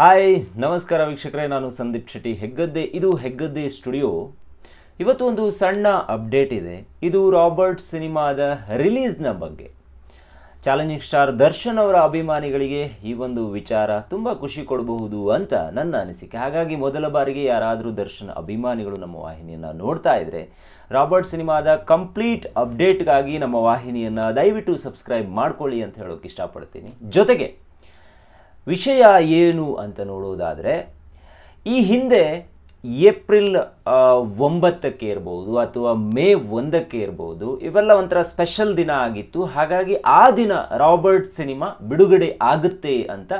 Hi ನಮಸ್ಕಾರ ವೀಕ್ಷಕರೇ, ನಾನು ಸಂದೀಪ್ ಶೆಟ್ಟಿ ಹೆಗ್ಗದ್ದೆ. ಇದು ಹೆಗ್ಗದ್ದೆ ಸ್ಟುಡಿಯೋ. ಇವತ್ತು ಒಂದು ಸಣ್ಣ ಅಪ್ಡೇಟ್ ಇದೆ. ಇದು ರಾಬರ್ಟ್ ಸಿನಿಮಾದ ರಿಲೀಸ್ನ ಬಗ್ಗೆ. ಚಾಲೆಂಜಿಂಗ್ ಸ್ಟಾರ್ ದರ್ಶನ್ ಅವರ ಅಭಿಮಾನಿಗಳಿಗೆ ಈ ಒಂದು ವಿಚಾರ ತುಂಬ ಖುಷಿ ಕೊಡಬಹುದು ಅಂತ ನನ್ನ ಅನಿಸಿಕೆ. ಹಾಗಾಗಿ ಮೊದಲ ಬಾರಿಗೆ ಯಾರಾದರೂ ದರ್ಶನ್ ಅಭಿಮಾನಿಗಳು ನಮ್ಮ ವಾಹಿನಿಯನ್ನು ನೋಡ್ತಾ ಇದ್ದರೆ ರಾಬರ್ಟ್ ಸಿನಿಮಾದ ಕಂಪ್ಲೀಟ್ ಅಪ್ಡೇಟ್ಗಾಗಿ ನಮ್ಮ ವಾಹಿನಿಯನ್ನು ದಯವಿಟ್ಟು ಸಬ್ಸ್ಕ್ರೈಬ್ ಮಾಡ್ಕೊಳ್ಳಿ ಅಂತ ಹೇಳೋಕೆ ಇಷ್ಟಪಡ್ತೀನಿ. ಜೊತೆಗೆ ವಿಷಯ ಏನು ಅಂತ ನೋಡೋದಾದರೆ, ಈ ಹಿಂದೆ ಏಪ್ರಿಲ್ 9ಕ್ಕೆ ಇರ್ಬೋದು ಅಥವಾ ಮೇ 1ಕ್ಕೆ ಇರ್ಬೋದು, ಇವೆಲ್ಲ ಒಂಥರ ಸ್ಪೆಷಲ್ ದಿನ ಆಗಿತ್ತು. ಹಾಗಾಗಿ ಆ ದಿನ ರಾಬರ್ಟ್ ಸಿನಿಮಾ ಬಿಡುಗಡೆ ಆಗುತ್ತೆ ಅಂತ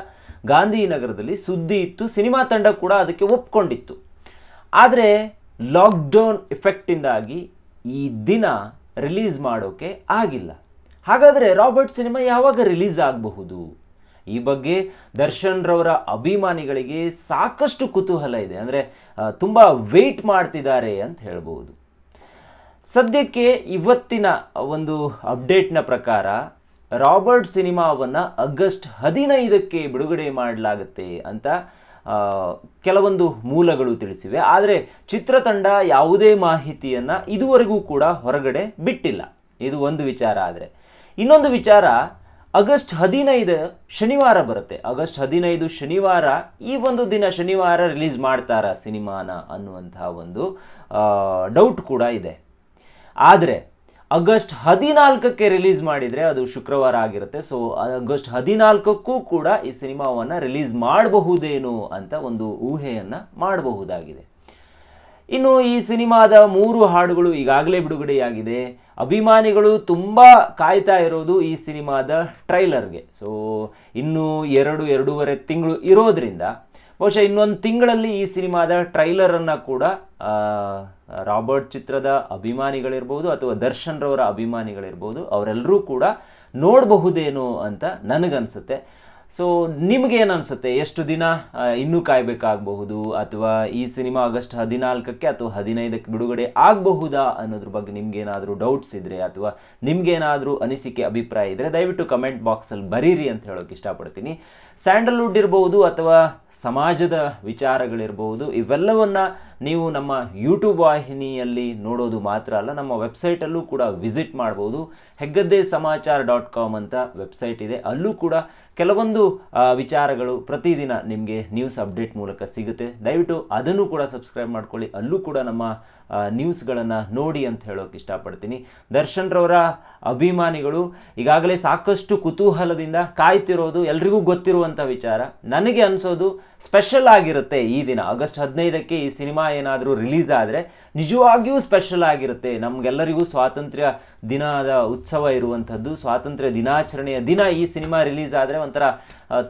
ಗಾಂಧಿನಗರದಲ್ಲಿ ಸುದ್ದಿ ಇತ್ತು. ಸಿನಿಮಾ ತಂಡ ಕೂಡ ಅದಕ್ಕೆ ಒಪ್ಕೊಂಡಿತ್ತು. ಆದರೆ ಲಾಕ್ಡೌನ್ ಎಫೆಕ್ಟಿಂದಾಗಿ ಈ ದಿನ ರಿಲೀಸ್ ಮಾಡೋಕ್ಕೆ ಆಗಿಲ್ಲ. ಹಾಗಾದರೆ ರಾಬರ್ಟ್ ಸಿನಿಮಾ ಯಾವಾಗ ರಿಲೀಸ್ ಆಗಬಹುದು? ಈ ಬಗ್ಗೆ ದರ್ಶನ್ ರವರ ಅಭಿಮಾನಿಗಳಿಗೆ ಸಾಕಷ್ಟು ಕುತೂಹಲ ಇದೆ. ಅಂದರೆ ತುಂಬ ವೇಟ್ ಮಾಡ್ತಿದ್ದಾರೆ ಅಂತ ಹೇಳ್ಬೋದು. ಸದ್ಯಕ್ಕೆ ಇವತ್ತಿನ ಒಂದು ಅಪ್ಡೇಟ್ನ ಪ್ರಕಾರ ರಾಬರ್ಟ್ ಸಿನಿಮಾವನ್ನು ಆಗಸ್ಟ್ 15ಕ್ಕೆ ಬಿಡುಗಡೆ ಮಾಡಲಾಗುತ್ತೆ ಅಂತ ಕೆಲವೊಂದು ಮೂಲಗಳು ತಿಳಿಸಿವೆ. ಆದರೆ ಚಿತ್ರತಂಡ ಯಾವುದೇ ಮಾಹಿತಿಯನ್ನು ಇದುವರೆಗೂ ಕೂಡ ಹೊರಗಡೆ ಬಿಟ್ಟಿಲ್ಲ. ಇದು ಒಂದು ವಿಚಾರ. ಆದರೆ ಇನ್ನೊಂದು ವಿಚಾರ, ಆಗಸ್ಟ್ 15 ಶನಿವಾರ ಬರುತ್ತೆ. ಆಗಸ್ಟ್ 15 ಶನಿವಾರ, ಈ ಒಂದು ದಿನ ಶನಿವಾರ ರಿಲೀಸ್ ಮಾಡ್ತಾರಾ ಸಿನಿಮಾನ ಅನ್ನುವಂತಹ ಒಂದು ಡೌಟ್ ಕೂಡ ಇದೆ. ಆದರೆ ಆಗಸ್ಟ್ 14ಕ್ಕೆ ರಿಲೀಸ್ ಮಾಡಿದರೆ ಅದು ಶುಕ್ರವಾರ ಆಗಿರುತ್ತೆ. ಸೊ ಆಗಸ್ಟ್ 14ಕ್ಕೂ ಕೂಡ ಈ ಸಿನಿಮಾವನ್ನು ರಿಲೀಸ್ ಮಾಡಬಹುದೇನೋ ಅಂತ ಒಂದು ಊಹೆಯನ್ನು ಮಾಡಬಹುದಾಗಿದೆ. ಇನ್ನು ಈ ಸಿನಿಮಾದ 3 ಹಾಡುಗಳು ಈಗಾಗಲೇ ಬಿಡುಗಡೆಯಾಗಿದೆ. ಅಭಿಮಾನಿಗಳು ತುಂಬ ಕಾಯ್ತಾ ಇರೋದು ಈ ಸಿನಿಮಾದ ಟ್ರೈಲರ್ಗೆ. ಸೊ ಇನ್ನೂ 2-2.5 ತಿಂಗಳು ಇರೋದ್ರಿಂದ ಬಹುಶಃ ಇನ್ನೊಂದು ತಿಂಗಳಲ್ಲಿ ಈ ಸಿನಿಮಾದ ಟ್ರೈಲರನ್ನು ಕೂಡ ರಾಬರ್ಟ್ ಚಿತ್ರದ ಅಭಿಮಾನಿಗಳಿರ್ಬೋದು ಅಥವಾ ದರ್ಶನ್ ರವರ ಅಭಿಮಾನಿಗಳಿರ್ಬೋದು ಅವರೆಲ್ಲರೂ ಕೂಡ ನೋಡಬಹುದೇನೋ ಅಂತ ನನಗನ್ಸುತ್ತೆ. ಸೊ ನಿಮಗೇನನ್ಸುತ್ತೆ? ಎಷ್ಟು ದಿನ ಇನ್ನೂ ಕಾಯಬೇಕಾಗಬಹುದು ಅಥವಾ ಈ ಸಿನಿಮಾ ಆಗಸ್ಟ್ 14ಕ್ಕೆ ಅಥವಾ 15ಕ್ಕೆ ಬಿಡುಗಡೆ ಆಗಬಹುದಾ ಅನ್ನೋದ್ರ ಬಗ್ಗೆ ನಿಮಗೇನಾದರೂ ಡೌಟ್ಸ್ ಇದ್ದರೆ ಅಥವಾ ನಿಮಗೇನಾದರೂ ಅನಿಸಿಕೆ ಅಭಿಪ್ರಾಯ ಇದ್ದರೆ ದಯವಿಟ್ಟು ಕಮೆಂಟ್ ಬಾಕ್ಸಲ್ಲಿ ಬರೀರಿ ಅಂತ ಹೇಳೋಕ್ಕೆ ಇಷ್ಟಪಡ್ತೀನಿ. ಸ್ಯಾಂಡಲ್ವುಡ್ ಇರ್ಬೋದು ಅಥವಾ ಸಮಾಜದ ವಿಚಾರಗಳಿರ್ಬೋದು, ಇವೆಲ್ಲವನ್ನು ನೀವು ನಮ್ಮ ಯೂಟ್ಯೂಬ್ ವಾಹಿನಿಯಲ್ಲಿ ನೋಡೋದು ಮಾತ್ರ ಅಲ್ಲ, ನಮ್ಮ ವೆಬ್ಸೈಟಲ್ಲೂ ಕೂಡ ವಿಸಿಟ್ ಮಾಡ್ಬೋದು. heggaddesmachar.com ಅಂತ ವೆಬ್ಸೈಟ್ ಇದೆ. ಅಲ್ಲೂ ಕೂಡ ಕೆಲವೊಂದು ವಿಚಾರಗಳು ಪ್ರತಿದಿನ ನಿಮಗೆ ನ್ಯೂಸ್ ಅಪ್ಡೇಟ್ ಮೂಲಕ ಸಿಗುತ್ತೆ. ದಯವಿಟ್ಟು ಅದನ್ನು ಕೂಡ ಸಬ್ಸ್ಕ್ರೈಬ್ ಮಾಡ್ಕೊಳ್ಳಿ. ಅಲ್ಲೂ ಕೂಡ ನಮ್ಮ ನ್ಯೂಸ್ಗಳನ್ನು ನೋಡಿ ಅಂತ ಹೇಳೋಕೆ ಇಷ್ಟಪಡ್ತೀನಿ. ದರ್ಶನ್ ರವರ ಅಭಿಮಾನಿಗಳು ಈಗಾಗಲೇ ಸಾಕಷ್ಟು ಕುತೂಹಲದಿಂದ ಕಾಯ್ತಿರೋದು ಎಲ್ರಿಗೂ ಗೊತ್ತಿರುವಂಥ ವಿಚಾರ. ನನಗೆ ಅನಿಸೋದು ಸ್ಪೆಷಲ್ ಆಗಿರುತ್ತೆ ಈ ದಿನ. ಆಗಸ್ಟ್ 15ಕ್ಕೆ ಈ ಸಿನಿಮಾ ಏನಾದರೂ ರಿಲೀಸ್ ಆದರೆ ನಿಜವಾಗಿಯೂ ಸ್ಪೆಷಲ್ ಆಗಿರುತ್ತೆ. ನಮಗೆಲ್ಲರಿಗೂ ಸ್ವಾತಂತ್ರ್ಯ ದಿನದ ಉತ್ಸವ ಇರುವಂಥದ್ದು, ಸ್ವಾತಂತ್ರ್ಯ ದಿನಾಚರಣೆಯ ದಿನ ಈ ಸಿನಿಮಾ ರಿಲೀಸ್ ಆದರೆ ಒಂಥರ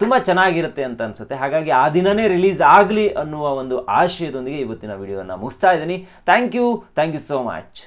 ತುಂಬ ಚೆನ್ನಾಗಿರುತ್ತೆ ಅಂತ ಅನಿಸುತ್ತೆ. ಹಾಗಾಗಿ ಆ ದಿನನೇ ರಿಲೀಸ್ ಆಗಲಿ ಅನ್ನುವ ಒಂದು ಆಶಯದೊಂದಿಗೆ ಇವತ್ತಿನ ವಿಡಿಯೋನ ಮುಗಿಸ್ತಾ ಇದ್ದೀನಿ. Thank you so much.